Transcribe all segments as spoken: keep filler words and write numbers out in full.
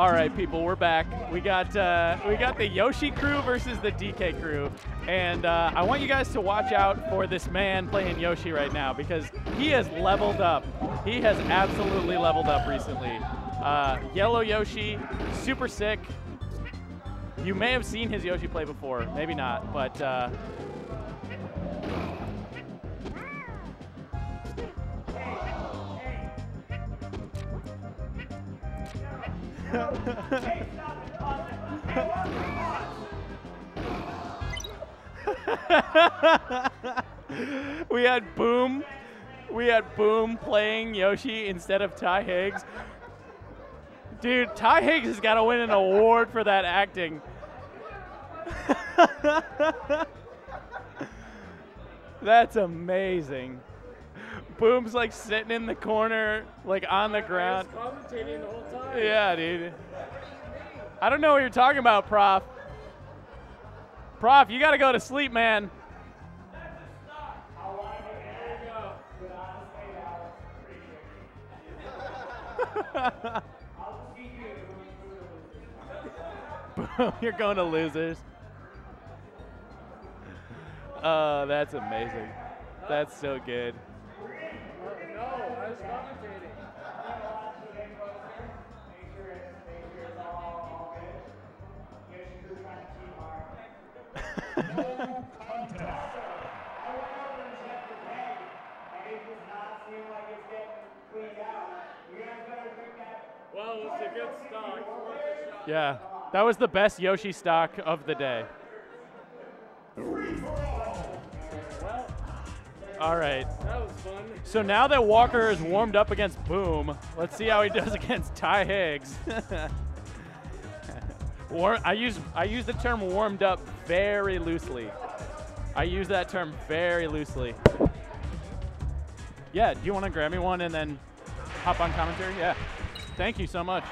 All right, people, we're back. We got uh, we got the Yoshi crew versus the D K crew, and uh, I want you guys to watch out for this man playing Yoshi right now because he has leveled up. He has absolutely leveled up recently. Uh, yellow Yoshi, super sick. You may have seen his Yoshi play before, maybe not, but. Uh, we had Boom, we had Boom playing Yoshi instead of Ty Higgs. Dude, Ty Higgs has got to win an award for that acting. That's amazing. Boom's like sitting in the corner, like on the ground. I was commentating the whole time. Yeah, dude. I don't know what you're talking about, Prof. Prof, you gotta go to sleep, man. Boom, you're going to losers. Oh, that's amazing. That's so good. Well, it's a good stock. Yeah, that was the best Yoshi stock of the day. All right. That was fun. So now that Walker is warmed up against Boom, let's see how he does against Ty Higgs. War I use I use the term warmed up very loosely. I use that term very loosely. Yeah, do you want to grab me one and then hop on commentary? Yeah. Thank you so much.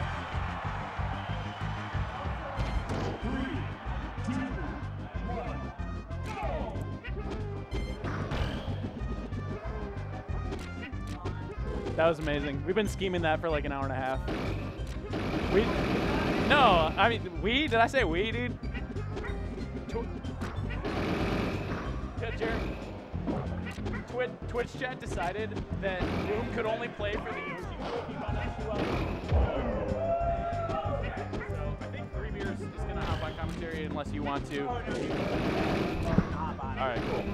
That was amazing. We've been scheming that for like an hour and a half. We, no, I mean, we, did I say we, dude? Good, Jared. Twitch, Twitch chat decided that Vroom could only play for the Yoshi crew. He found out who else. Okay, so I think Three Beers is gonna hop on commentary unless you want to. All right, cool.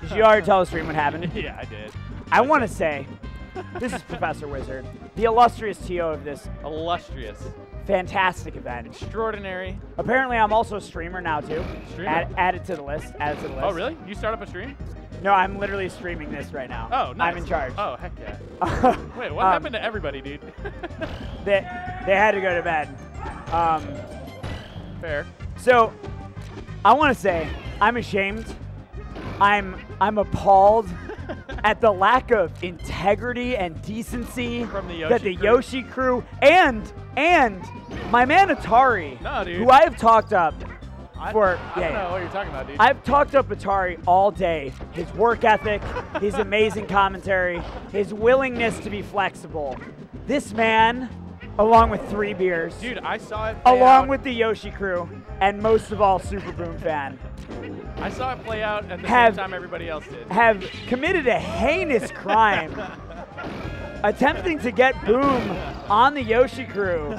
Did you already tell the stream what happened? Yeah, I did. I want to say, this is Professor Wizard, the illustrious T O of this illustrious, fantastic event. Extraordinary. Apparently, I'm also a streamer now, too. Streamer? Add, added to the list. Added to the list. Oh, really? You start up a stream? No, I'm literally streaming this right now. Oh, nice. I'm in charge. Oh, heck yeah. Wait, what um, happened to everybody, dude? they, they had to go to bed. Um, Fair. So, I want to say, I'm ashamed. I'm, I'm appalled. At the lack of integrity and decency From the that the crew. Yoshi crew and and my man Atari, no, dude. who I have talked up I, for. I yeah, don't know yeah. what you're talking about, dude. I've talked up Atari all day. His work ethic, his amazing commentary, his willingness to be flexible. This man, along with Three Beers, dude, I saw it. Along out. with the Yoshi crew, and most of all, Super Boom fan. I saw it play out at the have, same time everybody else did. Have committed a heinous crime attempting to get Boom on the Yoshi crew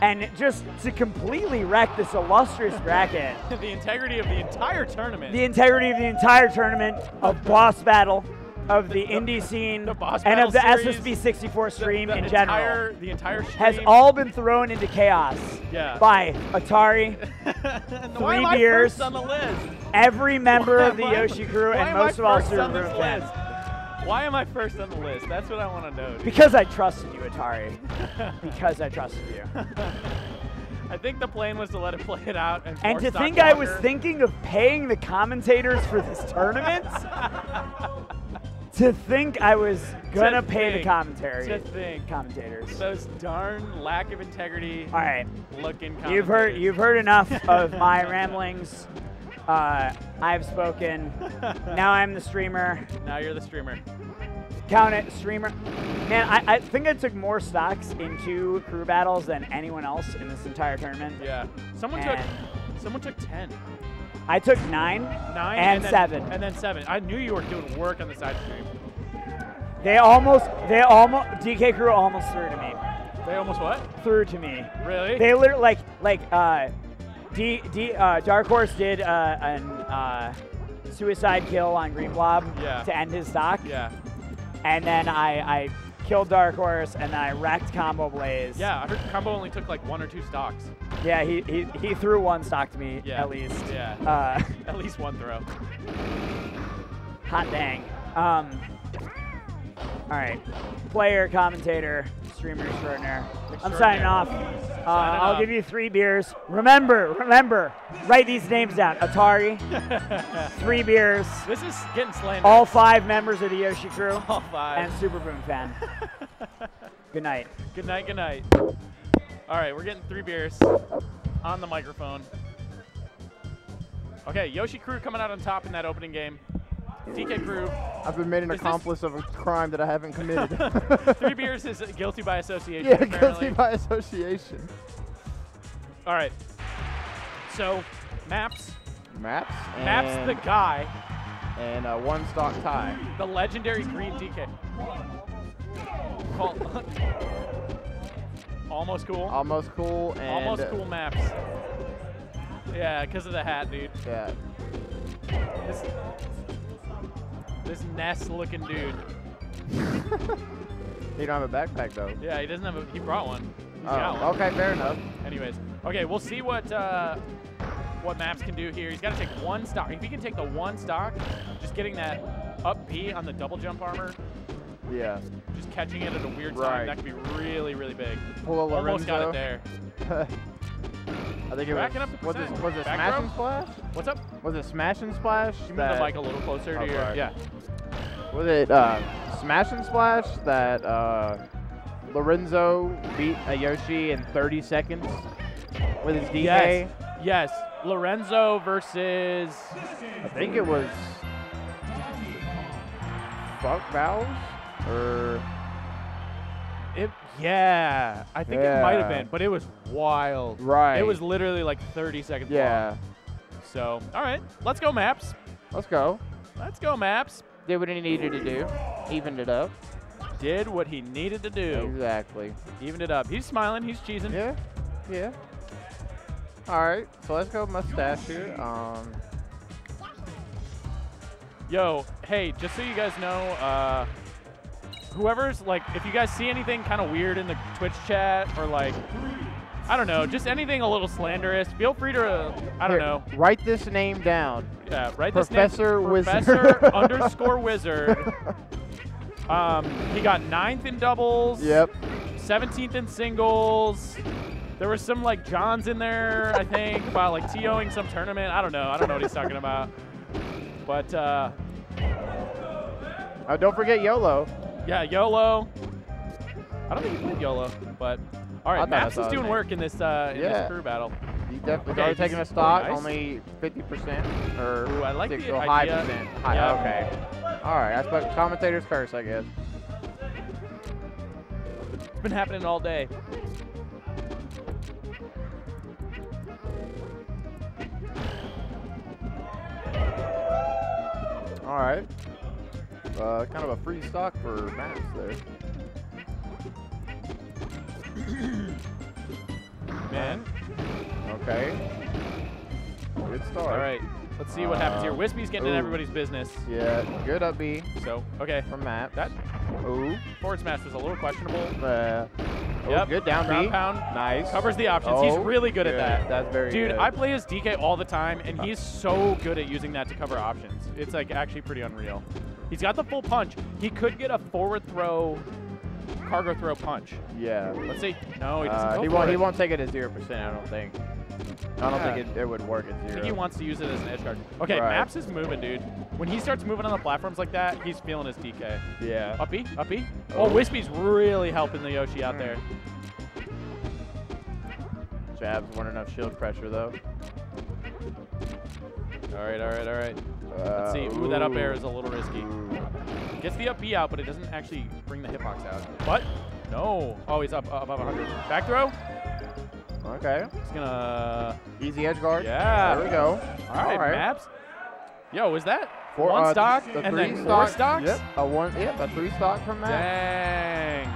and just to completely wreck this illustrious bracket. The integrity of the entire tournament. The integrity of the entire tournament of Boss Battle, of the, the indie scene, the boss and of the series, S S B sixty-four stream the, the in entire, general. The entire stream has all been thrown into chaos yeah. by Atari, Three Beers, on the list? every member why of the Yoshi I, crew, and most of all Super Boom fan. Why am I first on the list? That's what I want to know. Dude. Because I trusted you, Atari. because I trusted you. I think the plan was to let it play it out. And, and to think Walker. I was thinking of paying the commentators for this tournament? To think I was gonna to pay think, the commentary. To think, commentators. Those darn lack of integrity. All right, looking. You've heard. You've heard enough of my ramblings. Uh, I've spoken. Now I'm the streamer. Now you're the streamer. Count it, streamer. Man, I, I think I took more stocks into crew battles than anyone else in this entire tournament. Yeah. Someone and took someone took ten. I took nine, nine and, and then, seven. And then seven. I knew you were doing work on the side stream. They almost, they almost, D K crew almost threw to me. They almost what? Threw to me. Really? They literally, like, like, uh, D, D, uh, Dark Horse did uh, an uh, suicide kill on Green Blob yeah. to end his stock. Yeah. And then I, I killed Dark Horse, and then I wrecked Combo Blaze. Yeah, I heard Combo only took like one or two stocks. Yeah, he he, he threw one stock to me, yeah. at least. Yeah, uh, at least one throw. Hot dang. Um, all right, player, commentator, streamer extraordinaire. I'm signing off. Uh, I'll off. give you three beers. Remember, remember, write these names down. Atari, Three Beers. This is getting slandered. All five members of the Yoshi crew. All five. And Super Boom fan. Good night. Good night, good night. All right, we're getting Three Beers on the microphone. Okay, Yoshi crew coming out on top in that opening game. D K crew. I've been made an is accomplice of a crime that I haven't committed. Three Beers is guilty by association. Yeah, apparently. Guilty by association. All right. So, Maps. Maps. Maps the guy. And a one stock tie. The legendary green D K. Almost cool. Almost cool. And Almost cool Maps. Yeah, because of the hat, dude. Yeah. This, This Ness looking dude. He don't have a backpack though. Yeah, he doesn't have a, he brought one. He's oh, got one. Okay, fair enough. Anyways, okay, we'll see what uh, what Maps can do here. He's gotta take one stock. If he can take the one stock, just getting that up B on the double jump armor. Yeah. Just catching it at a weird right. time, that could be really, really big. Pull a Lorenzo. Almost got it there. I think it was, up the was it, was it Smash and Splash? What's up? Was it Smash and Splash? You move the mic a little closer to oh, your, right. yeah. Was it uh, Smash and Splash that uh, Lorenzo beat a Yoshi in thirty seconds with his D K? Yes, yes. Lorenzo versus... I think it was... Fuck Vowels? Or... It, yeah, I think yeah. it might have been, but it was wild. Right. It was literally like thirty seconds yeah. long. So, all right, let's go, Maps. Let's go. Let's go, Maps. Did what he needed to do. Evened it up. Did what he needed to do. Exactly. Evened it up. He's smiling. He's cheesing. Yeah, yeah. All right, so let's go Mustasher. Um. Yo, hey, just so you guys know, uh, whoever's, like, if you guys see anything kind of weird in the Twitch chat or, like, I don't know, just anything a little slanderous, feel free to, uh, I don't Here, know. Write this name down. Yeah, write Professor this name. Wizard. Professor underscore Wizard. Um, he got ninth in doubles. Yep. seventeenth in singles. There was some, like, Johns in there, I think, about, like, TOing some tournament. I don't know. I don't know what he's talking about. But, uh. Oh, don't forget YOLO. Yeah, YOLO. I don't think he played YOLO, but all right, Maps is doing work in this uh, in yeah. this crew battle. He definitely okay, taking a stock, nice. Only fifty percent or Ooh, I like six, the so high percent. High, yeah. Okay. All right, that's like commentator's curse, I guess. It's been happening all day. All right. Uh, kind of a free stock for Maps there. Man. Okay. Good start. All right. Let's see what um, happens here. Wispy's getting ooh. in everybody's business. Yeah. Good up B. So, okay. From Maps. That ooh. forward smash was a little questionable. Uh, oh, yep. Good down B. Pound. Nice. Covers the options. Oh, he's really good, good at that. That's very Dude, good. Dude, I play his D K all the time, and he's so good at using that to cover options. It's, like, actually pretty unreal. He's got the full punch. He could get a forward throw, cargo throw punch. Yeah. Let's see. No, he doesn't uh, go he for won't, it. He won't take it at zero percent, I don't think. I don't yeah. think it, it would work at zero. I think he wants to use it as an edge guard. Okay, right. Maps is moving, dude. When he starts moving on the platforms like that, he's feeling his D K. Yeah. Up B, up B. Oh, oh Wispy's really helping the Yoshi out mm. there. Jabs weren't enough shield pressure, though. All right, all right, all right. Uh, Let's see. Ooh, ooh, that up air is a little risky. Ooh. Gets the up B out, but it doesn't actually bring the hitbox out. But no. Oh, he's up uh, above one hundred. Back throw. Okay. He's gonna easy edge guard. Yeah. There we go. All right, All right. Maps. Yo, is that four, one uh, stock the and three then stock. four stocks? Yep. A one. Yep. A three stock from Maps. Dang.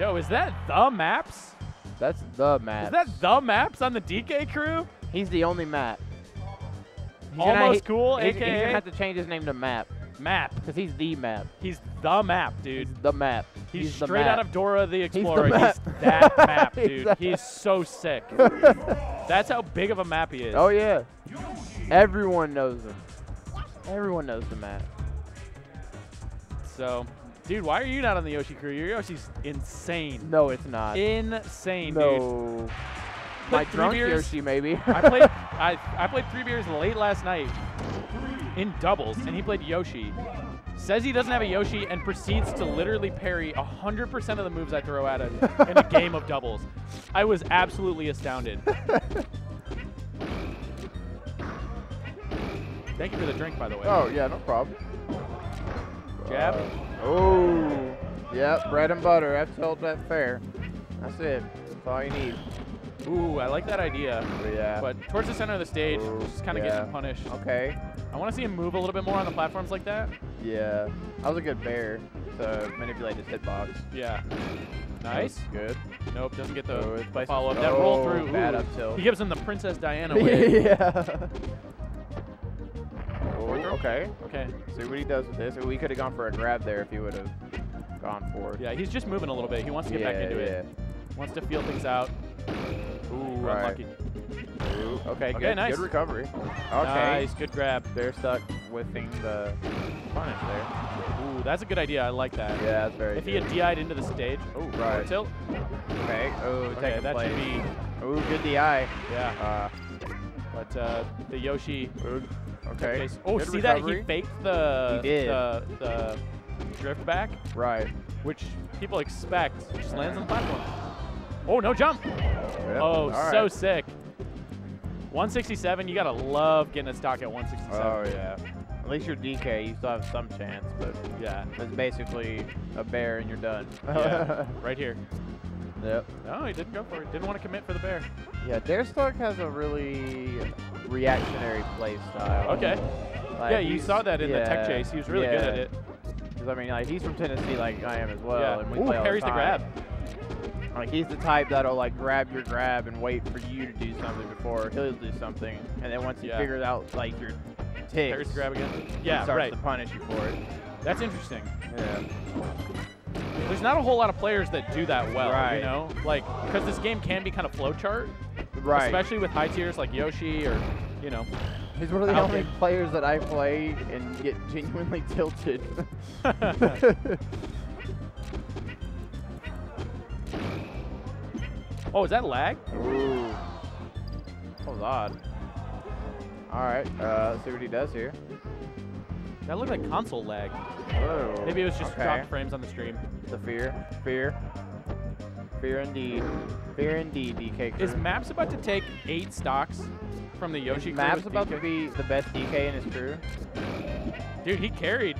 Yo, is that the Maps? That's the Maps. Is that the Maps on the D K crew? He's the only Map. He's Almost gonna, cool, he's, A K A. He's gonna have to change his name to Map. Map. Because he's the Map. He's the Map, dude. He's the Map. He's, he's straight map. out of Dora the Explorer. He's, the map. he's that Map, dude. Exactly. He's so sick. That's how big of a map he is. Oh, yeah. Everyone knows him. Everyone knows the Map. So, dude, why are you not on the Yoshi crew? Your Yoshi's insane. No, it's not. Insane, no. dude. My drunk beers. Yoshi, maybe. I played I, I played Three Beers late last night in doubles, and he played Yoshi. Says he doesn't have a Yoshi and proceeds to literally parry one hundred percent of the moves I throw at him in a game of doubles. I was absolutely astounded. Thank you for the drink, by the way. Oh, yeah, no problem. Jab. Uh, oh, yeah, bread and butter. I've told that fair. That's it. That's all you need. Ooh, I like that idea. Yeah. But towards the center of the stage, Ooh, just kind of yeah. getting punished. Okay. I want to see him move a little bit more on the platforms like that. Yeah. That was a good bear to manipulate his hitbox. Yeah. Nice. Good. Nope, doesn't get the oh, follow up. That oh, roll through. Ooh. Bad up tilt. He gives him the Princess Diana wave. Yeah. Ooh, okay. Okay. See what he does with this. We could have gone for a grab there if he would have gone for it. Yeah, he's just moving a little bit. He wants to get yeah, back into yeah. it. Wants to feel things out. Ooh, right. unlucky. Ooh, okay, okay, good, nice. Good recovery. Okay. Nice, good grab. They're stuck whiffing the punish there. Ooh, that's a good idea. I like that. Yeah, that's very if good. If he had D I'd into the stage. Oh, right. Tilt. Okay. Oh, okay, take that play. should be. Ooh, good D I. Yeah. Uh, but uh, the Yoshi. Ooh, okay. Oh, good see recovery. that? He faked the, he did. the, the drift back. Right. Which people expect. It just lands on the platform. Oh, no jump. Yep. Oh, right. so sick. one sixty-seven, you got to love getting a stock at one sixty-seven. Oh, yeah. At least you're D K, you still have some chance, but yeah. It's basically a bear and you're done. Yeah. Right here. Yep. No, he didn't go for it. Didn't want to commit for the bear. Yeah, Dare Stark has a really reactionary play style. Okay. Like, yeah, you saw that in yeah, the tech chase. He was really yeah. good at it. Because, I mean, like, he's from Tennessee like I am as well. Yeah. And we Ooh, play all parries the, time. the grab. Like, he's the type that'll, like, grab your grab and wait for you to do something before he'll do something. And then once he yeah. figures out, like, your tick, There's grab again. Yeah, he starts right. to punish you for it. That's interesting. Yeah. There's not a whole lot of players that do that well, right. you know? Like, because this game can be kind of flowchart. Right. Especially with high tiers like Yoshi or, you know. He's one of the only players that I play and get genuinely tilted. Oh, is that lag? Ooh. That was odd. All right, uh, let's see what he does here. That looked like console lag. Oh. Maybe it was just okay. dropped frames on the stream. The fear, fear, fear indeed, fear indeed, D K crew. Is Maps about to take eight stocks from the Yoshi is crew? Maps about D K? To be the best D K in his crew? Dude, he carried.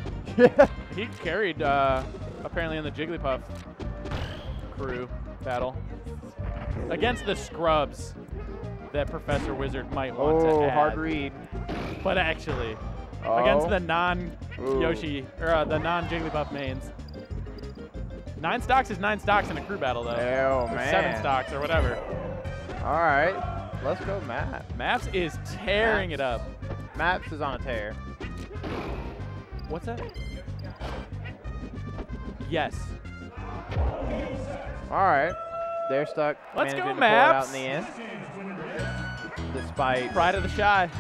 he carried, uh, apparently, in the Jigglypuff crew battle. Against the scrubs that Professor Wizard might want oh, to add. hard read. But actually, oh. against the non-Yoshi, or uh, the non-Jigglypuff mains. Nine stocks is nine stocks in a crew battle, though. Oh, man. Seven stocks or whatever. All right. Let's go Maps. Maps is tearing Maps. it up. Maps is on a tear. What's that? Yes. All right. They're stuck. Let's go, Maps. Out in the end, despite pride of the shy.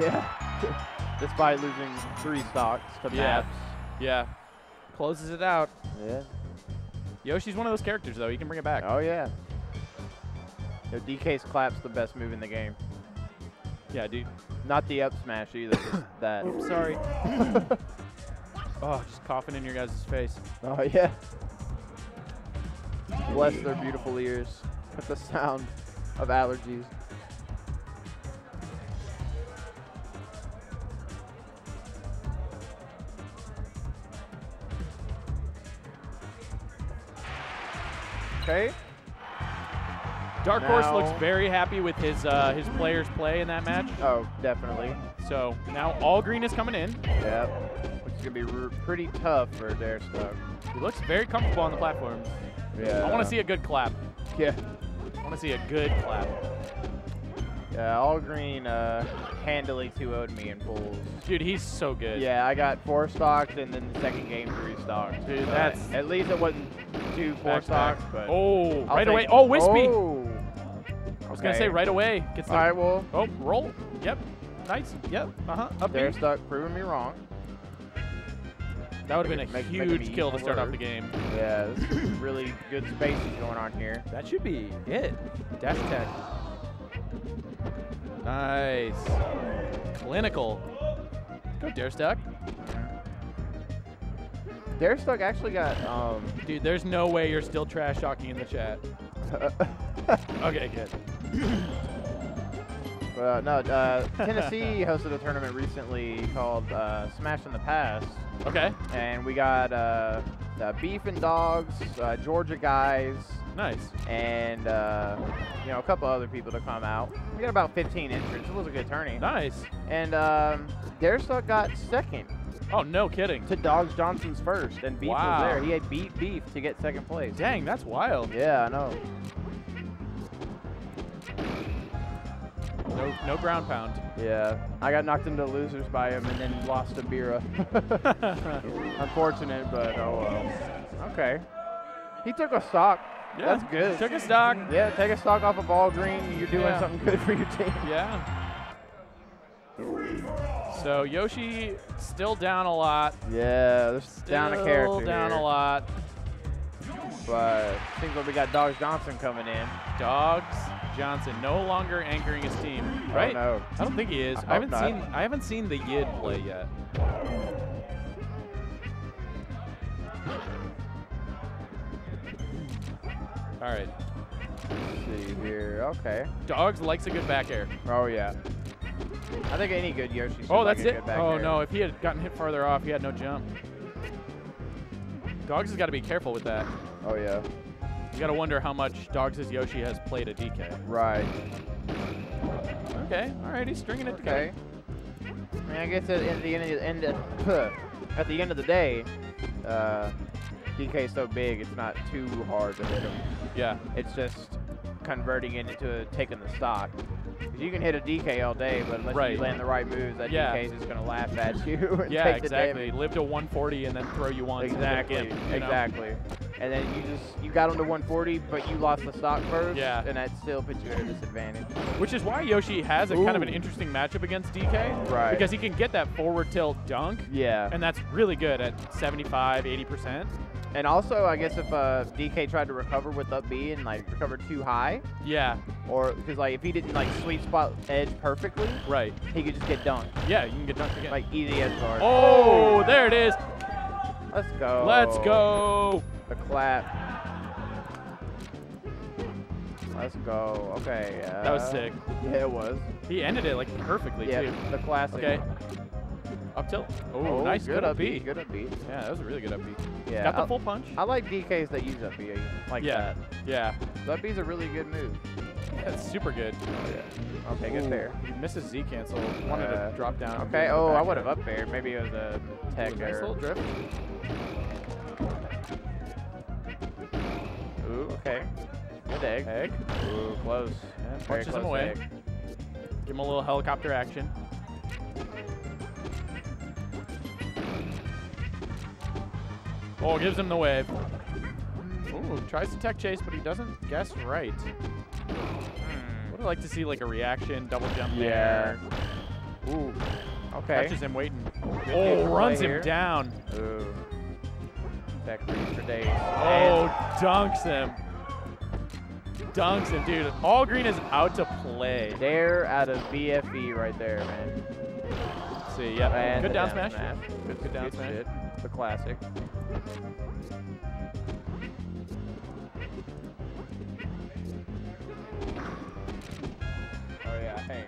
Yeah. Despite losing three stocks to yeah. Maps. Yeah. Closes it out. Yeah. Yoshi's one of those characters, though. He can bring it back. Oh yeah. Yo, D K's clap's the best move in the game. Yeah, dude. Not the up smash either. that. Oops, sorry. Oh, just coughing in your guys' face. Oh yeah. Bless their beautiful ears with the sound of allergies. Okay. Dark now. Horse looks very happy with his uh, his players' play in that match. Oh, definitely. So now All Green is coming in. Yep. Which is going to be pretty tough for Dare Stark. He looks very comfortable on the platform. Yeah. I want to see a good clap. Yeah. I want to see a good clap. Yeah, All Green uh, handily two oh'd me in pools. Dude, he's so good. Yeah, I got four stocks and then the second game three stocks. Dude, but that's... At least it wasn't two four back stocks, back. But... Oh, I'll right away. Oh, Wispy! Oh. I was okay. going to say right away. Gets the... All right, well... Oh, roll. Yep. Nice. Yep. Uh-huh. Up there. Dare Stark proving me wrong. That would have been a huge kill to start off the game. Yeah, this is really good spacing going on here. That should be it. Dash attack. Nice. Clinical. Go Dare Stark. Dare Stark actually got... Um, Dude, there's no way you're still trash talking in the chat. Okay, good. Well, no, uh, Tennessee hosted a tournament recently called uh, Smash in the Past. Okay. And we got uh, uh, Beef and Dogs, uh, Georgia guys. Nice. And, uh, you know, a couple other people to come out. We got about fifteen entrants. It was a good tourney. Nice. And um, Dare Stark got second. Oh, no kidding. To Dogs Johnson's first, and Beef wow. was there. He had beat Beef to get second place. Dang, that's wild. Yeah, I know. No, no ground pound. Yeah. I got knocked into losers by him and then lost to Bira. Unfortunate, but oh well. Okay. He took a stock. Yeah. That's good. Took a stock. Yeah, take a stock off of All Green. You're doing yeah. something good for your team. Yeah. So Yoshi still down a lot. Yeah, they're still down a character Still down here. a lot. But I think what we got Dogs Johnson coming in. Dogs Johnson no longer anchoring his team, right? Oh, no. I don't think he is. I, I haven't not. seen I haven't seen the Yid play yet. All right. Let's see here. Okay. Dogs likes a good back air. Oh yeah. I think any good Yoshi. Oh, that's like it. A good oh air. no, if he had gotten hit farther off, he had no jump. Dogs has got to be careful with that. Oh yeah. You gotta wonder how much Dogs' Yoshi has played a D K. Right. Okay, alright, he's stringing it okay. together. I mean, I guess at the end of the, end of, at the end of the day, uh, D K is so big, it's not too hard to hit him. Yeah. It's just converting it into a, taking the stock. Because you can hit a D K all day, but unless right. you land the right moves, that yeah. D K is just gonna laugh at you. And yeah, take exactly. The Live to one forty and then throw you on. Exactly. Again, you exactly. Know? And then you just you got him to one forty, but you lost the stock first, yeah. and that still puts you at a disadvantage. Which is why Yoshi has a Ooh. kind of an interesting matchup against D K, right? Because he can get that forward tilt dunk, yeah, and that's really good at seventy-five, eighty percent. And also, I guess if uh, D K tried to recover with up B and like recover too high, yeah, or because like if he didn't like sweet spot edge perfectly, right, he could just get dunked. Yeah, you can get dunked again, like easy as hard. Oh, oh, there it is. Let's go. Let's go. The clap. Let's go. Okay. Uh, that was sick. Yeah, it was. He ended it like perfectly yeah, too. The classic. Okay. Up tilt. Oh, oh, nice. Good, good up B. Good up B. Yeah, that was a really good up B. Yeah. Got the I'll, full punch. I like D Ks that use up B. Like yeah. that. Yeah. So up B's a really good move. That's super good. Oh, yeah. Okay, good there. He misses Z cancel. Wanted uh, to drop down. Okay. Oh, I would have up there. Maybe it was a tech. Ooh, nice little drift. Okay. Good egg. Egg. Ooh, close. Yeah, punches close him away. Egg. Give him a little helicopter action. Oh, gives him the wave. Ooh, tries to tech chase, but he doesn't guess right. Hmm. Would I like to see like a reaction, double jump there. Yeah. Ooh. Okay. Catches him waiting. Good oh, runs him here. down. Ooh. Tech for days. Oh, and dunks him. Dunks him, dude. All Green is out to play. They're out of B F E right there, man. Let's see, yeah. And good down, down smash. smash. Good, good down good smash. Shit. The classic. Oh, yeah. Hey.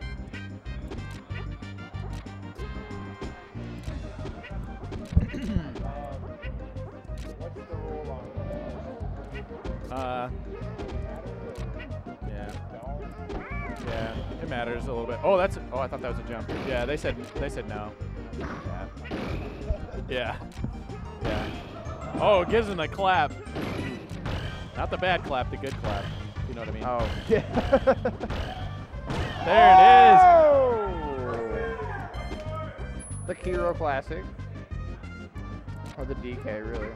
Uh, yeah. Yeah, it matters a little bit. Oh, that's. Oh, I thought that was a jump. Yeah, they said. They said no. Yeah. Yeah. Yeah. Oh, it gives him a clap. Not the bad clap, the good clap. You know what I mean? Oh. Yeah. There it is. Oh! The Kiro Classic. Or the D K, really.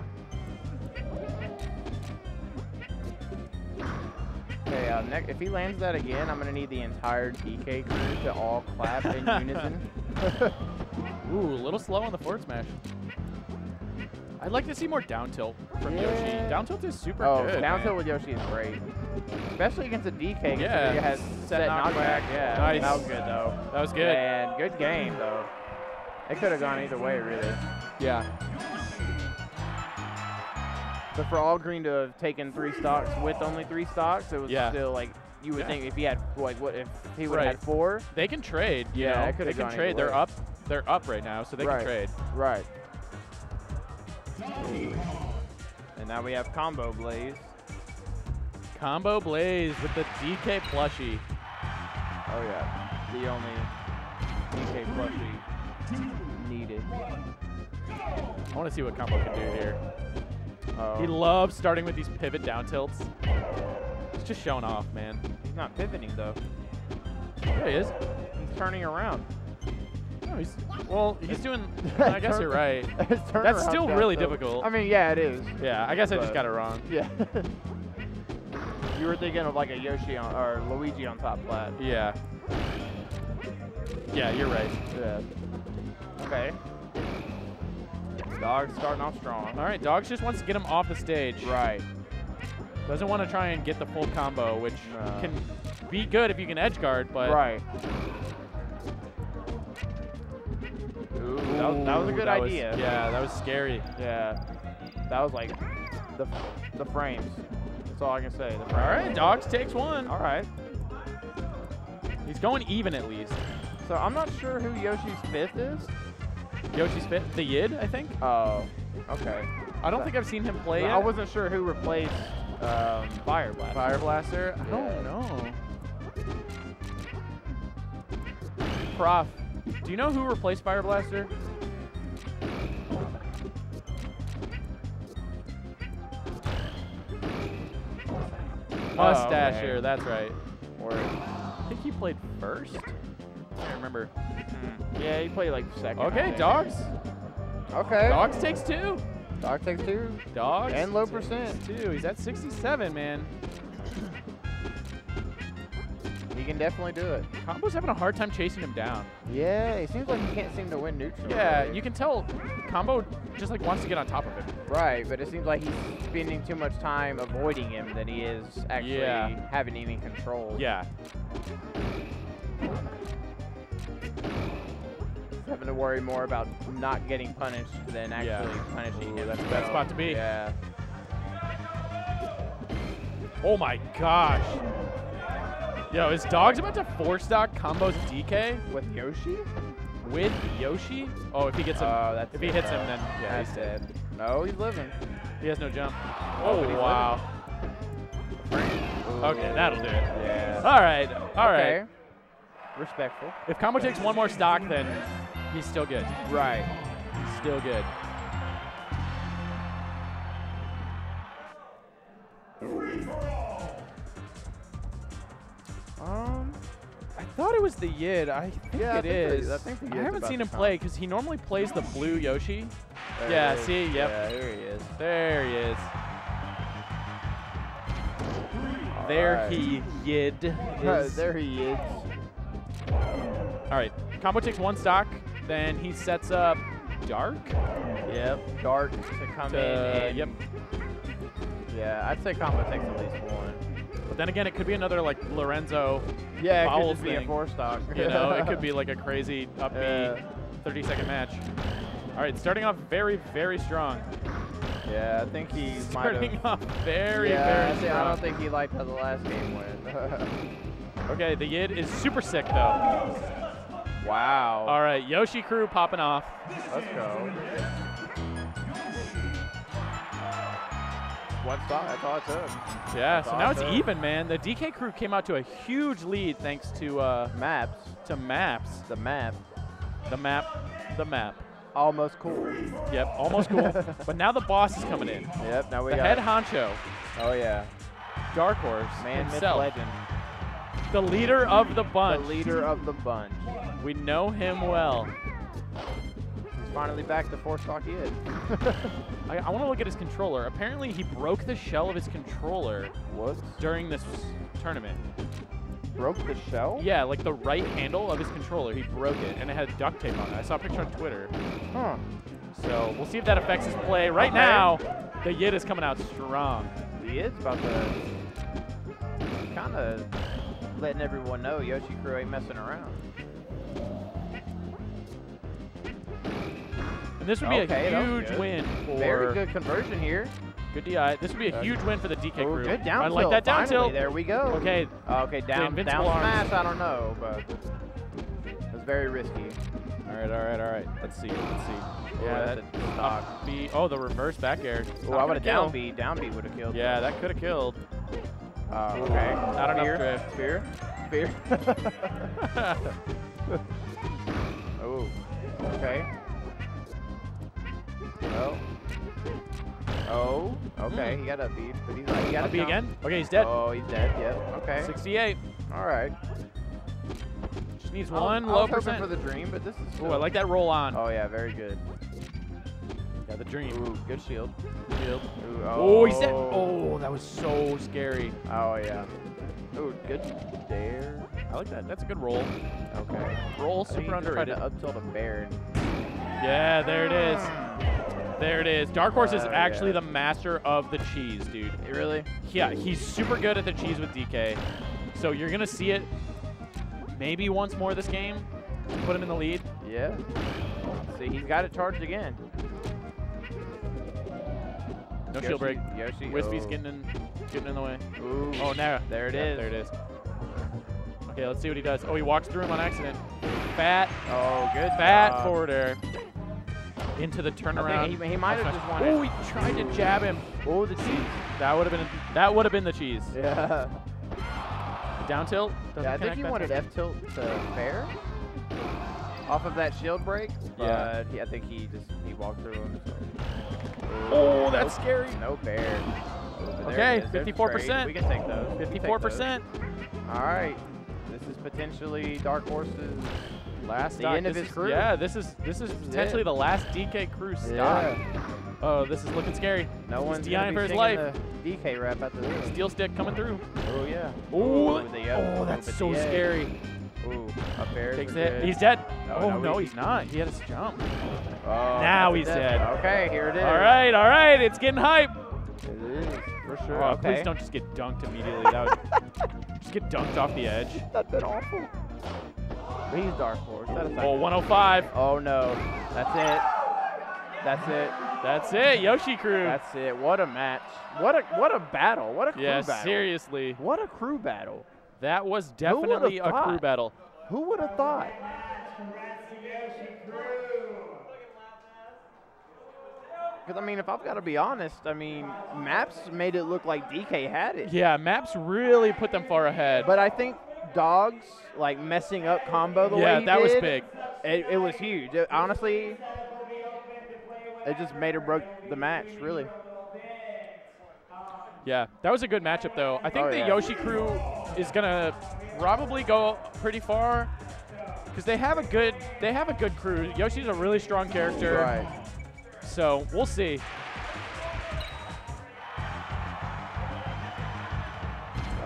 Okay, uh, next, if he lands that again, I'm going to need the entire D K crew to all clap in unison. Ooh, a little slow on the forward smash. I'd like to see more down tilt from yeah. Yoshi. Down tilt is super oh, good. Oh, down man. tilt with Yoshi is great. Especially against a D K. Yeah. It has set, set knockback. knockback. Yeah. Nice. That was good, though. That was good. And good game, though. It could have gone either way, really. Yeah. But for All Green to have taken three stocks with only three stocks, it was yeah. still like you would yeah. think if he had like what if he would right. have had four. They can trade. You yeah, know? It could have gone either way. They can trade. They're up. They're up right now, so they right. can trade. Right. Ooh. And now we have Combo Blaze. Combo Blaze with the D K plushie. Oh yeah, the only D K plushie needed. I want to see what Combo can do here. Oh. He loves starting with these pivot down tilts. He's just showing off, man. He's not pivoting though. There he is. He's turning around. No, he's, well, he's it's, doing, I guess turn, you're right. That's still really though. difficult. I mean, yeah, it is. Yeah, I guess but, I just got it wrong. Yeah. You were thinking of like a Yoshi on, or Luigi on top flat. Yeah. Yeah, you're right. Yeah. Okay. Dog's starting off strong. All right, Dogs just wants to get him off the stage. Right. Doesn't want to try and get the full combo, which no. can be good if you can edge guard, but. Right. Ooh, that was, that was a good that idea. Was, yeah, that was scary. Yeah, that was like the the frames. That's all I can say. All right, Dogs takes one. All right. He's going even at least. So I'm not sure who Yoshi's fifth is. Yoshi's fifth, the Yid, I think. Oh, okay. I don't that, think I've seen him play. Yet. I wasn't sure who replaced um, Fire Blaster. Fire Blaster. Yeah. I don't know. Prof. Do you know who replaced Fire Blaster? Mustasher, oh, that's right. Or I think he played first. I can't remember. Mm. Yeah, he played like second. Okay, Dogs. Okay. Dogs takes two. Dogs takes two. Dogs. And low percent. Two. He's at sixty-seven, man. He can definitely do it. Combo's having a hard time chasing him down. Yeah, it seems like he can't seem to win neutral. Yeah, right? You can tell Combo just like wants to get on top of him. Right, but it seems like he's spending too much time avoiding him than he is actually yeah. having any control. Yeah. He's having to worry more about not getting punished than actually yeah. punishing Ooh, him. That's a bad spot to be. Yeah. Oh my gosh. Yo, is Dogs about to four-stock combos D K? With Yoshi? With Yoshi? Oh, if he gets him. Uh, that's if he hits him, then yeah, that's he's dead. No, he's living. He has no jump. Oh, oh wow. Okay, that'll do it. Yeah. All right, all okay. right. Respectful. If Combo takes one more stock, then he's still good. Right. He's still good. Um, I thought it was the Yid. I think yeah, it I think is. I, think the Yid's I haven't seen him come. play because he normally plays the blue Yoshi. There yeah, see, yep. Yeah, there he is. There he is. All there right. he Yid is. There he is. All right, Combo takes one stock, then he sets up Dark. Yep, Dark to come to, in. And yep. Yeah, I'd say Combo takes at least one. But then again, it could be another like Lorenzo yeah, foul thing. Yeah, it could be a four stock. You know, it could be like a crazy up B yeah. thirty second match. All right, starting off very, very strong. Yeah, I think he starting might off very, yeah, very I strong. I don't think he liked how the last game went. Okay, the Yid is super sick though. Wow. All right, Yoshi crew popping off. Let's go. one stop. That's all it took. Yeah, that's so now it's took. even, man. The D K crew came out to a huge lead thanks to uh, Maps. To Maps. The map. The map. The map. Almost cool. Yep, almost cool. But now the boss is coming in. Yep, now we the got The head it. honcho. Oh, yeah. Dark Horse. Man, himself. Myth, legend. The leader of the bunch. The leader of the bunch. We know him well. He's finally back to four-stock Yid. I, I want to look at his controller. Apparently, he broke the shell of his controller what? during this tournament. Broke the shell? Yeah, like the right handle of his controller. He broke it, and it had duct tape on it. I saw a picture on Twitter. Huh. So we'll see if that affects his play. Right okay. now, the Yid is coming out strong. The Yid's about to kind of letting everyone know Yoshi crew ain't messing around. And this would be okay, a huge win for... Very good conversion here. Good D I. This would be a huge win for the D K oh, group. Good down tilt. I like that down tilt. There we go. Okay. Uh, okay, down, down smash, I don't know, but it was very risky. All right, all right, all right. Let's see, let's see. Yeah, yeah that stock. B. Oh, the reverse back air. Oh, I would have down B. Down B would have killed. Yeah, that could have killed. Uh, okay. Not enough drift. Fear. Fear. Oh, okay. Well. Oh, okay, mm. he got a B, but he's like, he got a B again? Okay, he's dead. Oh, he's dead, yeah, okay. sixty-eight. All right. Just needs I'll, one I'll low percent. I was hoping for the dream, but this is cool. Oh, I like that roll on. Oh, yeah, very good. Yeah, the dream. Ooh, good shield. Shield. Ooh, oh. oh, he's dead. Oh, that was so scary. Oh, yeah. Ooh, good dare. I like that. That's a good roll. Okay. Roll super underrated. I think he tried to up tilt a bear. Yeah, there it is. There it is. Dark Horse uh, is actually yeah. the master of the cheese, dude. Really? Yeah, he's super good at the cheese with D K. So you're going to see it maybe once more this game. Put him in the lead. Yeah. See, he's got it charged again. No Yoshi, shield break. Yoshi. Wispy's oh. getting, in, getting in the way. Ooh. Oh, no. There it yeah, is. There it is. Okay, let's see what he does. Oh, he walks through him on accident. Fat. Oh, good. Fat job. Forward air. Into the turnaround. I think he, he might have just wanted. Oh, he tried to jab him. Oh, the cheese. That would have been. That would have been the cheese. Yeah. Down tilt. Yeah, I think he wanted F tilt to fair off of that shield break. But yeah. I think he just he walked through him. So. Oh, oh, that's no, scary. No fair. Okay, fifty-four percent. We can take those. fifty-four percent. All right. This is potentially Dark Horse's. Last the stock. end this of his crew. Yeah, this is this is potentially yeah. the last D K crew stock. Yeah. Oh, this is looking scary. No one's D K for his life. D K rap after this. Steel stick coming through. Oh yeah. Ooh. Ooh the, uh, oh, that's so scary. Ooh. Up air. Takes it. He's dead. No, oh no, no he's, he's not. He had his jump. Oh, now he's dead. dead. Okay, here it is. All right, all right. It's getting hype. It is for sure. Oh, okay. Please don't just get dunked immediately. That would just get dunked off the edge. That's that awful. He's Dark Horse. Oh, one oh five. Oh, no. That's it. That's it. That's it. Yoshi crew. That's it. What a match. What a what a battle. What a crew yeah, battle. Yeah, seriously. What a crew battle. That was definitely a thought? crew battle. Who would have thought? Because, I mean, if I've got to be honest, I mean, Maps made it look like D K had it. Yeah, Maps really put them far ahead. But I think... Dogs like messing up combo the yeah, way he that did, was big. It, it was huge. It, honestly, it just made or broke the match, really. Yeah, that was a good matchup, though. I think oh, the yeah. Yoshi crew is gonna probably go pretty far because they have a good they have a good crew. Yoshi's a really strong character, right. so we'll see.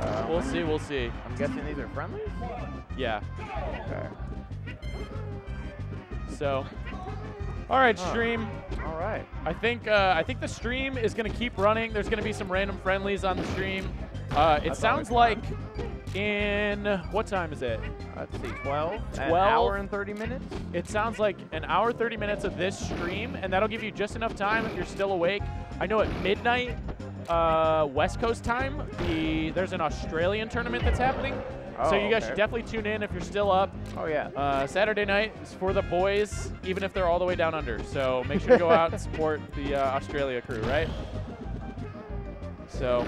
Um, we'll see, we'll see. I'm guessing these are friendlies? Yeah. Okay. So, all right, huh. stream. All right. I think uh, I think the stream is going to keep running. There's going to be some random friendlies on the stream. Uh, it That's sounds like in, what time is it? Let's see, twelve? twelve. An hour and thirty minutes? It sounds like an hour thirty minutes of this stream, and that'll give you just enough time if you're still awake. I know at midnight, Uh, West Coast time, the there's an Australian tournament that's happening. Oh, so you guys okay. should definitely tune in if you're still up. Oh, yeah. Uh, Saturday night is for the boys, even if they're all the way down under. So make sure to go out and support the uh, Australia crew, right? So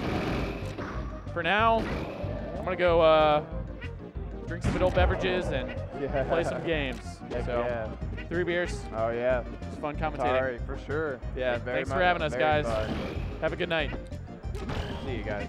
for now, I'm gonna go uh, drink some adult beverages and yeah. play some games. Heck so yeah. Three Beers. Oh yeah. It's fun commentating. Sorry, for sure. Yeah. yeah very thanks much. for having us, very guys. Fun. Have a good night. See you guys.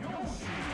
Yoshi!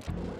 Thank you.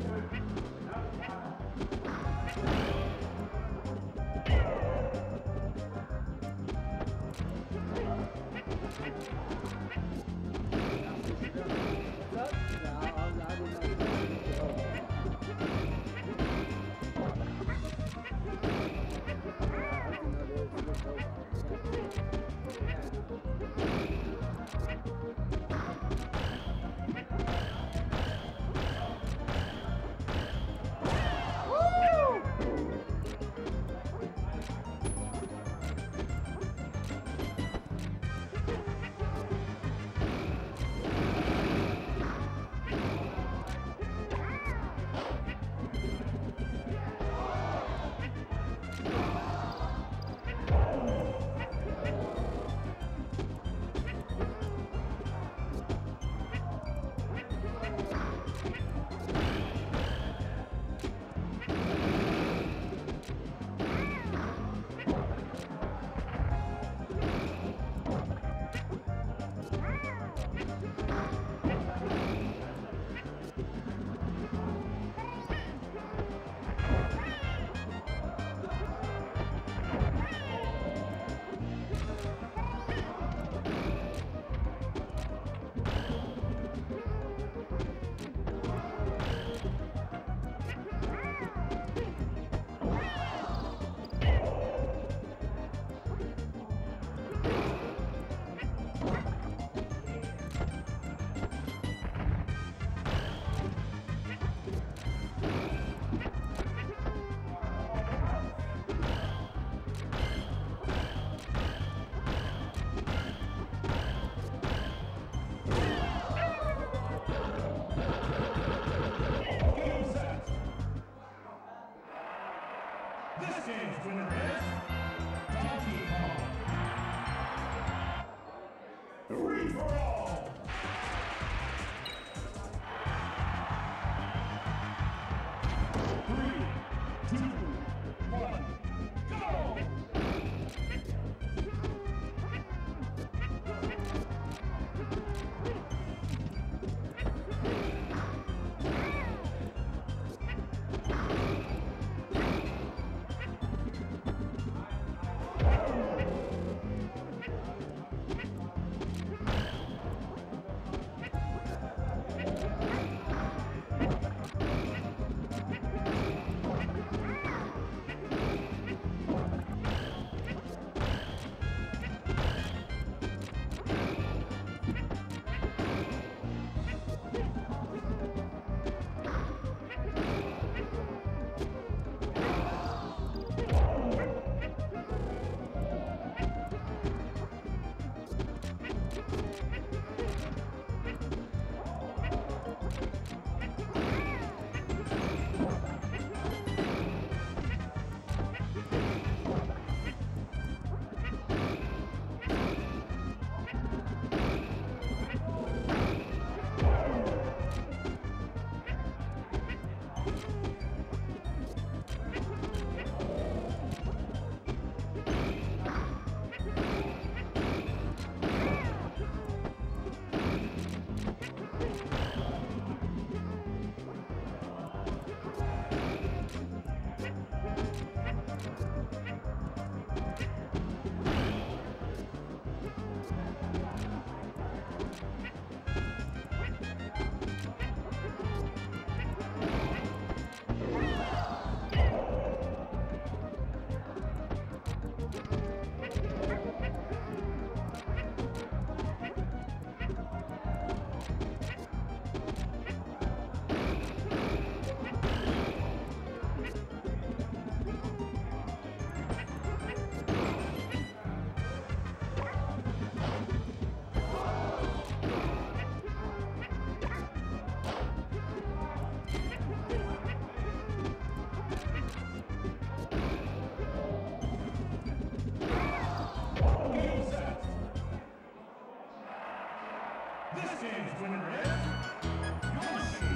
Games winner is Yoshi.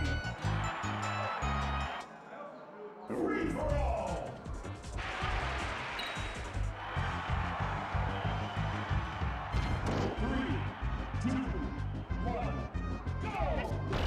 Free for all. Three, two, one, go!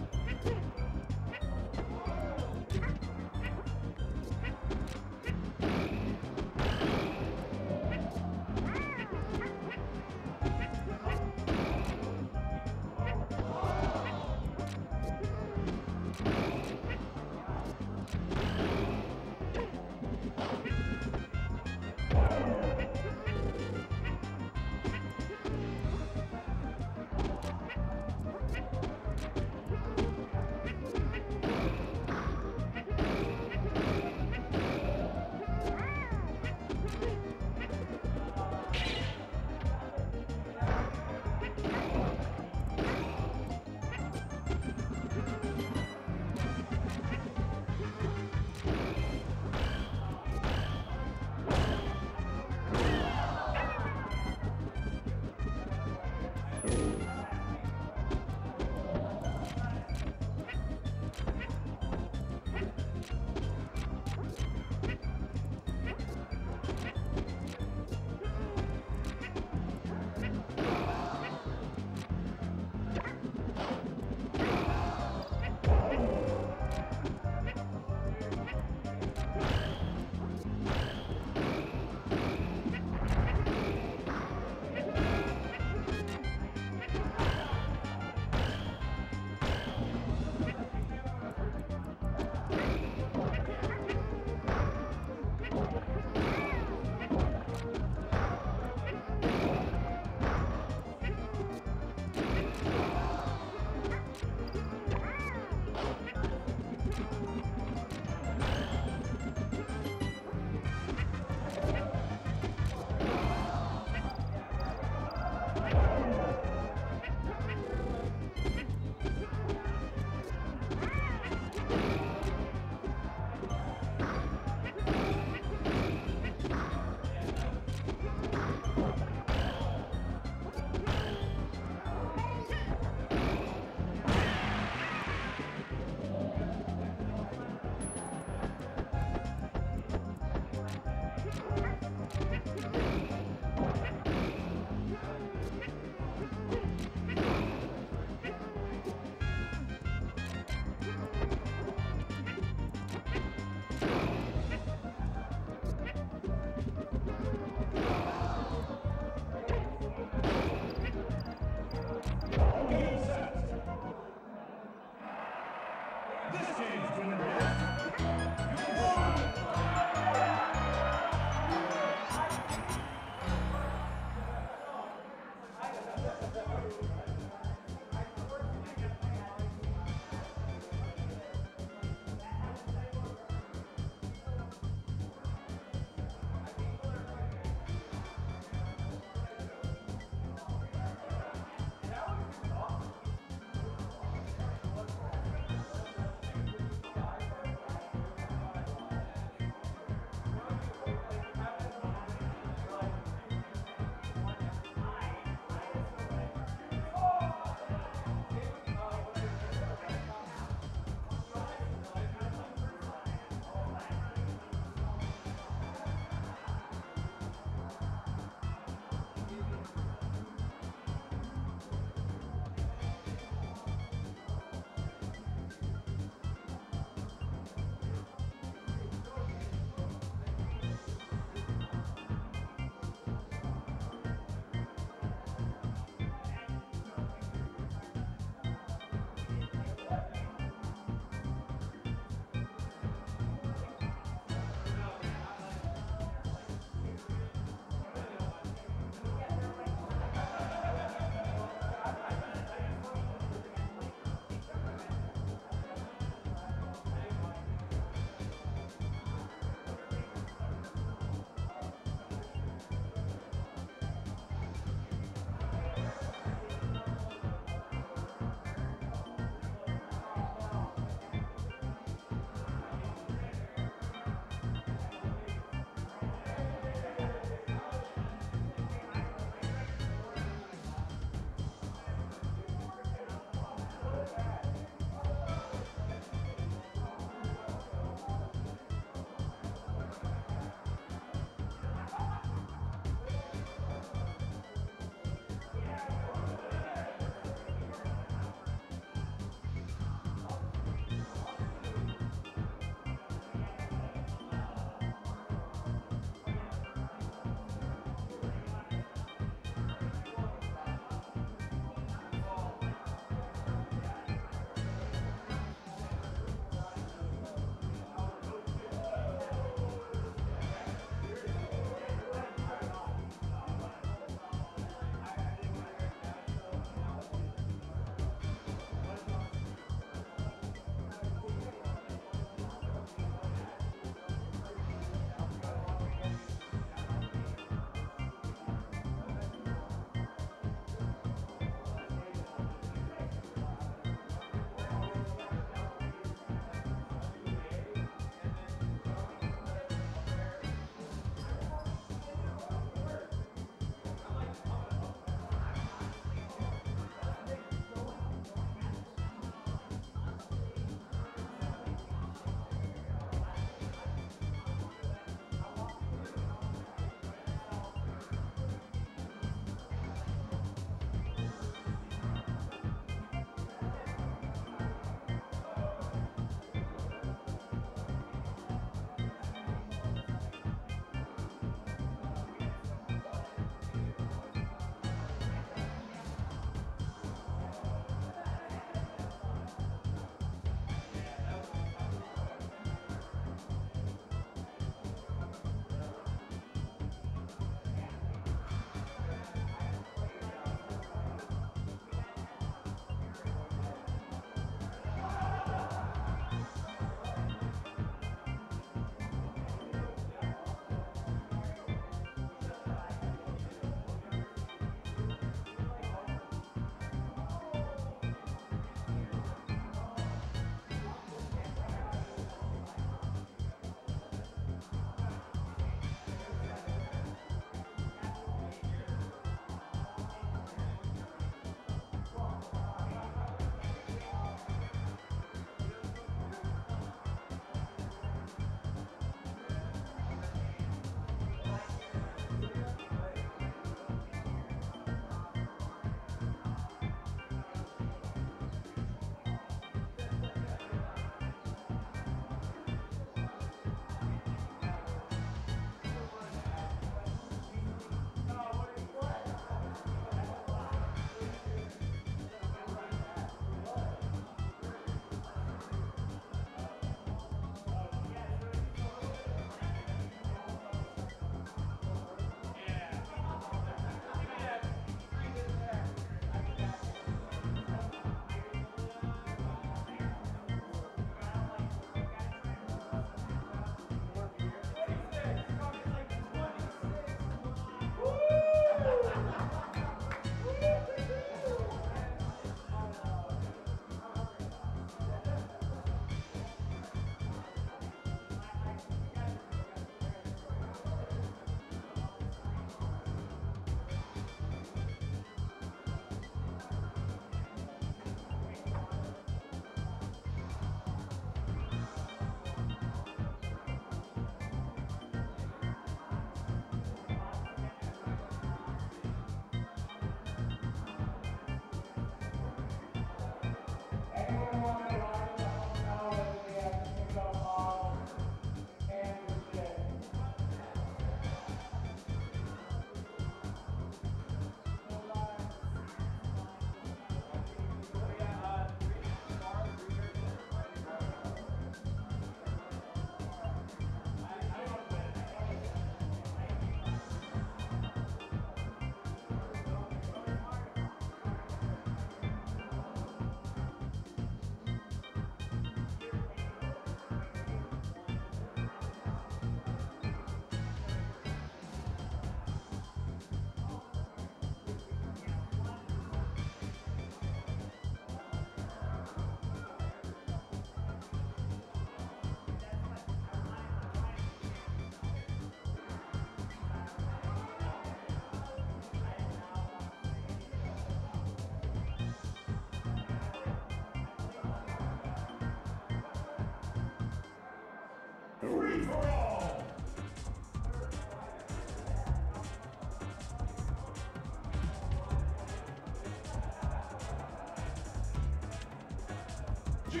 Three,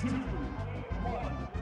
two, one.